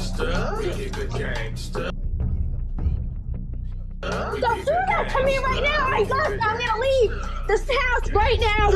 gangster. We get the gangster. Don't do that to me right now. I love you. I'm gonna leave this house right now.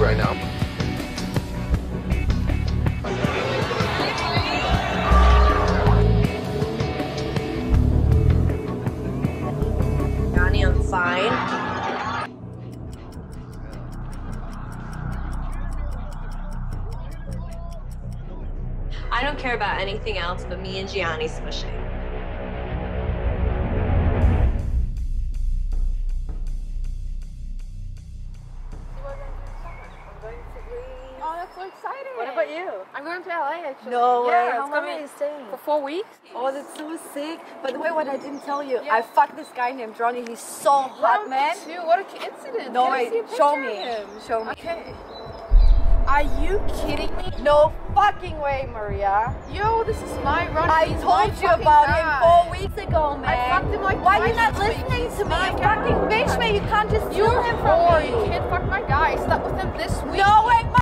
Right now. Johnny, I'm fine. I don't care about anything else but me and Gianni smushing. I'm going to LA actually. No way. Yeah, how long are you staying? For 4 weeks. Oh, that's so sick. By the way, what I didn't tell you, I fucked this guy named Ronnie. He's so hot, man. What a coincidence. No way. Show me. Show me. Okay. Are you kidding me? No fucking way, Maria. Yo, this is my Ronnie. I told you about him 4 weeks ago, man. I fucked him like twice. Why are you not listening to me? You fucking bitch, man. You can't just steal him from me. You can't fuck my guy. Stop with him this week. No way,